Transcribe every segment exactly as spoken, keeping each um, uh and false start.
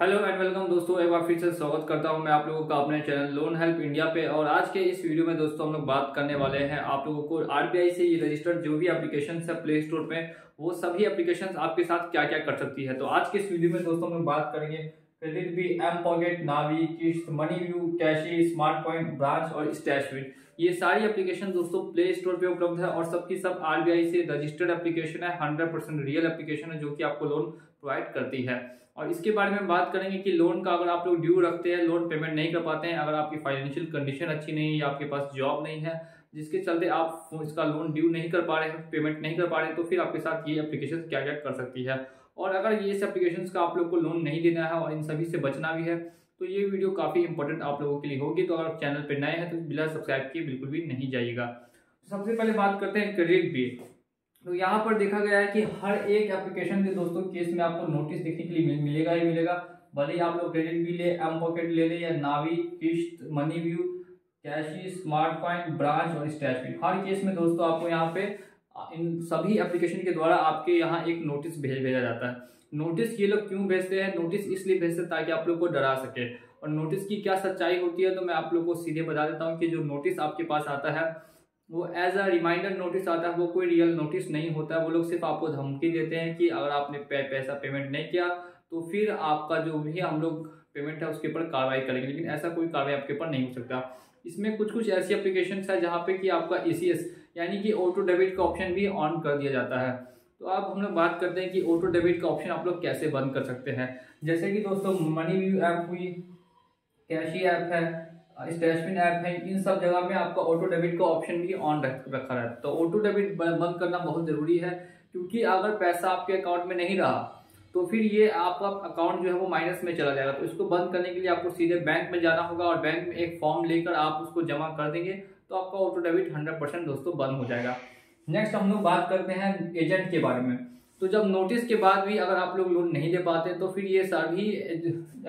Hello and welcome दोस्तों, एक बार फिर से स्वागत करता हूं मैं आप लोगों का अपने चैनल लोन हेल्प इंडिया पे। और आज के इस वीडियो में दोस्तों हम लोग बात करने वाले हैं आप लोगों को आरबीआई से ये रजिस्टर्ड जो भी एप्लीकेशन है प्ले स्टोर पे, वो सभी एप्लीकेशंस आपके साथ क्या क्या कर सकती है। तो आज के इस वीडियो में दोस्तों हम लोग बात करेंगे KreditBee, mPokket, Navi, Kissht, MoneyView, CASHe, Smart Coin, Branch और स्टैश। ये सारी एप्लीकेशन दोस्तों प्ले स्टोर पे उपलब्ध है और सबकी सब आरबीआई से रजिस्टर्ड एप्लीकेशन है, हंड्रेड परसेंट रियल एप्लीकेशन है जो कि आपको लोन प्रोवाइड करती है। और इसके बारे में हम बात करेंगे कि लोन का अगर आप लोग ड्यू रखते हैं, लोन पेमेंट नहीं कर पाते हैं, अगर आपकी फाइनेंशियल कंडीशन अच्छी नहीं है या आपके पास जॉब नहीं है जिसके चलते आप इसका लोन ड्यू नहीं कर पा रहे हैं, पेमेंट नहीं कर पा रहे हैं, तो फिर आपके साथ ये एप्लीकेशन क्या क्या कर सकती है। और अगर ये एप्लीकेशन का आप लोग को लोन नहीं लेना है और इन सभी से बचना भी है तो ये वीडियो काफ़ी इंपॉर्टेंट आप लोगों के लिए होगी। तो अगर चैनल पर नए हैं तो बिना सब्सक्राइब किए बिल्कुल भी नहीं जाइएगा। सबसे पहले बात करते हैं क्रेडिटबी। तो यहाँ पर देखा गया है कि हर एक एप्लीकेशन के दोस्तों केस में आपको नोटिस देखने के लिए मिलेगा ही मिलेगा, भले ही आप लोग क्रेडिटबी ले, एमपॉकेट ले लें या Navi, Kissht, MoneyView, CASHe, Smart Coin, Branch और स्टैश, हर केस में दोस्तों आपको यहाँ पे इन सभी एप्लीकेशन के द्वारा आपके यहाँ एक नोटिस भेज भेजा जाता है। नोटिस ये लोग क्यों भेजते हैं? नोटिस इसलिए भेजते हैं ताकि आप लोग को डरा सके। और नोटिस की क्या सच्चाई होती है तो मैं आप लोग को सीधे बता देता हूँ कि जो नोटिस आपके पास आता है वो एज अ रिमाइंडर नोटिस आता है, वो कोई रियल नोटिस नहीं होता है। वो लोग सिर्फ आपको धमकी देते हैं कि अगर आपने पे, पैसा पेमेंट नहीं किया तो फिर आपका जो भी हम लोग पेमेंट है उसके ऊपर कार्रवाई करेंगे, लेकिन ऐसा कोई कार्रवाई आपके ऊपर नहीं हो सकता। इसमें कुछ कुछ ऐसी एप्लीकेशन है जहाँ पे कि आपका ए सी एस यानी कि ऑटो डेबिट का ऑप्शन भी ऑन कर दिया जाता है। तो आप हम लोग बात करते हैं कि ऑटो डेबिट का ऑप्शन आप लोग कैसे बंद कर सकते हैं। जैसे कि दोस्तों मनीव्यू ऐप हुई, कैशी ऐप है, स्टैशविन ऐप है, इन सब जगह में आपका ऑटो डेबिट का ऑप्शन भी ऑन रखा रहा है। तो ऑटो डेबिट बंद करना बहुत ज़रूरी है क्योंकि अगर पैसा आपके अकाउंट में नहीं रहा तो फिर ये आपका अकाउंट जो है वो माइनस में चला जाएगा। तो इसको बंद करने के लिए आपको सीधे बैंक में जाना होगा और बैंक में एक फॉर्म लेकर आप उसको जमा कर देंगे तो आपका ऑटो डेबिट हंड्रेड परसेंट दोस्तों बंद हो जाएगा। नेक्स्ट हम लोग बात करते हैं एजेंट के बारे में। तो जब नोटिस के बाद भी अगर आप लोग लोन नहीं ले पाते तो फिर ये सभी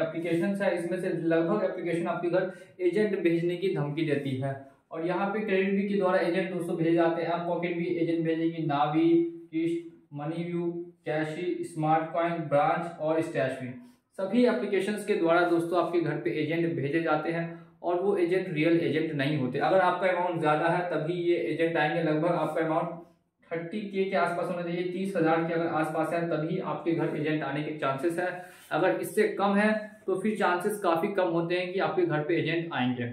एप्लीकेशन है, इसमें से लगभग एप्लीकेशन आपके घर एजेंट भेजने की धमकी देती है। और यहाँ पे क्रेडिटबी के द्वारा एजेंट दोस्तों भेजे जाते हैं, पॉकेट भी एजेंट भेजेगी, Navi, Kissht, MoneyView, CASHe, Smart Coin, Branch और स्टैश भी, सभी एप्लीकेशन के द्वारा दोस्तों आपके घर पे एजेंट भेजे जाते हैं और वो एजेंट रियल एजेंट नहीं होते। अगर आपका अमाउंट ज़्यादा है तभी ये एजेंट आएंगे। लगभग आपका अमाउंट थर्टी के के आसपास होना चाहिए, तीस हज़ार के अगर आसपास है तभी आपके घर एजेंट आने के चांसेस है। अगर इससे कम है तो फिर चांसेस काफ़ी कम होते हैं कि आपके घर पे एजेंट आएंगे।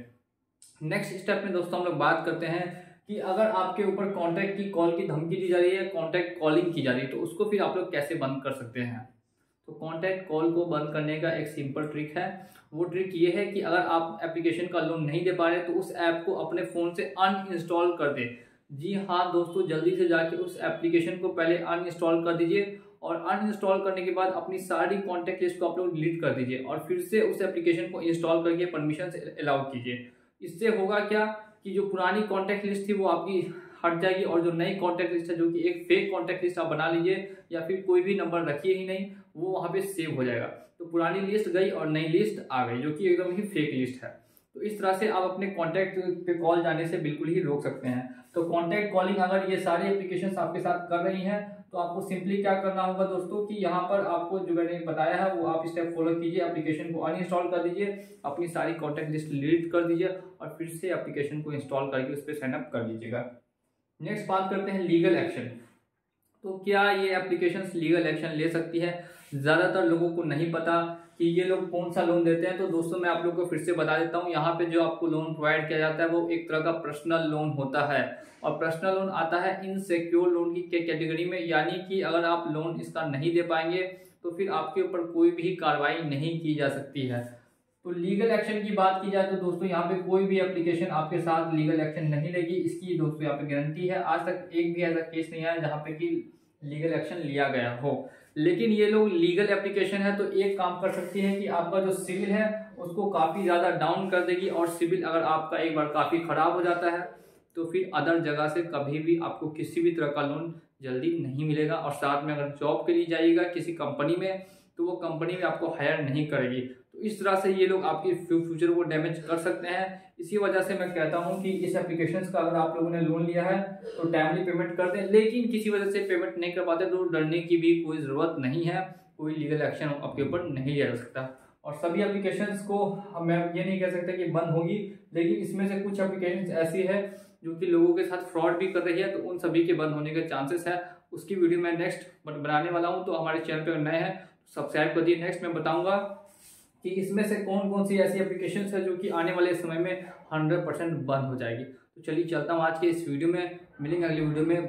नेक्स्ट स्टेप में दोस्तों हम लोग बात करते हैं कि अगर आपके ऊपर कॉन्टैक्ट की कॉल की धमकी दी जा रही है, कॉन्टैक्ट कॉलिंग की जा रही है, तो उसको फिर आप लोग कैसे बंद कर सकते हैं। तो कॉन्टैक्ट कॉल को बंद करने का एक सिंपल ट्रिक है। वो ट्रिक ये है कि अगर आप एप्लीकेशन का लोन नहीं दे पा रहे तो उस ऐप को अपने फ़ोन से अनइंस्टॉल कर दें। जी हाँ दोस्तों, जल्दी से जाके उस एप्लीकेशन को पहले अनइंस्टॉल कर दीजिए और अनइंस्टॉल करने के बाद अपनी सारी कॉन्टैक्ट लिस्ट को आप लोग डिलीट कर दीजिए और फिर से उस एप्लीकेशन को इंस्टॉल करके परमिशन से अलाउ कीजिए। इससे होगा क्या कि जो पुरानी कॉन्टैक्ट लिस्ट थी वो आपकी हट जाएगी और जो नई कॉन्टैक्ट लिस्ट है, जो कि एक फेक कॉन्टैक्ट लिस्ट आप बना लीजिए या फिर कोई भी नंबर रखिए ही नहीं, वो वहाँ पे सेव हो जाएगा। तो पुरानी लिस्ट गई और नई लिस्ट आ गई जो कि एकदम ही फेक लिस्ट है। तो इस तरह से आप अपने कॉन्टैक्ट पे कॉल जाने से बिल्कुल ही रोक सकते हैं। तो कॉन्टैक्ट कॉलिंग अगर ये सारी एप्लीकेशन आपके साथ कर रही हैं तो आपको सिंपली क्या करना होगा दोस्तों कि यहाँ पर आपको जो मैंने बताया है वो आप स्टेप फॉलो कीजिए, एप्लीकेशन को अनइंस्टॉल कर दीजिए, अपनी सारी कॉन्टैक्ट लिस्ट डिलीट कर दीजिए और फिर से एप्लीकेशन को इंस्टॉल करके उस पर साइनअप कर लीजिएगा। नेक्स्ट बात करते हैं लीगल एक्शन। तो क्या ये एप्लीकेशंस लीगल एक्शन ले सकती है? ज़्यादातर लोगों को नहीं पता कि ये लोग कौन सा लोन देते हैं। तो दोस्तों मैं आप लोगों को फिर से बता देता हूँ, यहाँ पे जो आपको लोन प्रोवाइड किया जाता है वो एक तरह का पर्सनल लोन होता है और पर्सनल लोन आता है इनसिक्योर लोन की कैटेगरी में, यानी कि अगर आप लोन इसका नहीं दे पाएंगे तो फिर आपके ऊपर कोई भी कार्रवाई नहीं की जा सकती है। तो लीगल एक्शन की बात की जाए तो दोस्तों यहाँ पे कोई भी एप्लीकेशन आपके साथ लीगल एक्शन नहीं लेगी, इसकी दोस्तों यहाँ पे गारंटी है। आज तक एक भी ऐसा केस नहीं आया जहाँ पे कि लीगल एक्शन लिया गया हो। लेकिन ये लोग लीगल एप्लीकेशन है तो एक काम कर सकती है कि आपका जो सिविल है उसको काफ़ी ज़्यादा डाउन कर देगी और सिविल अगर आपका एक बार काफ़ी ख़राब हो जाता है तो फिर अदर जगह से कभी भी आपको किसी भी तरह का लोन जल्दी नहीं मिलेगा। और साथ में अगर जॉब के लिए जाइएगा किसी कंपनी में तो वो कंपनी में आपको हायर नहीं करेगी। तो इस तरह से ये लोग आपके फ्यूचर को डैमेज कर सकते हैं। इसी वजह से मैं कहता हूँ कि इस एप्लीकेशंस का अगर आप लोगों ने लोन लिया है तो टाइमली पेमेंट कर दें। लेकिन किसी वजह से पेमेंट नहीं कर पाते तो डरने की भी कोई ज़रूरत नहीं है, कोई लीगल एक्शन आपके ऊपर नहीं लिया जा सकता। और सभी एप्लीकेशंस को हम ये नहीं कह सकते कि बंद होगी, लेकिन इसमें से कुछ एप्लीकेशंस ऐसी है जो कि लोगों के साथ फ्रॉड भी कर रही है, तो उन सभी के बंद होने के चांसेस है। उसकी वीडियो मैं नेक्स्ट बनाने वाला हूँ, तो हमारे चैनल पर नए हैं सब्सक्राइब कर दिए। नेक्स्ट मैं बताऊँगा कि इसमें से कौन कौन सी ऐसी एप्लीकेशंस है जो कि आने वाले समय में हंड्रेड परसेंट बंद हो जाएगी। तो चलिए चलता हूँ, आज के इस वीडियो में मिलेंगे अगली वीडियो में।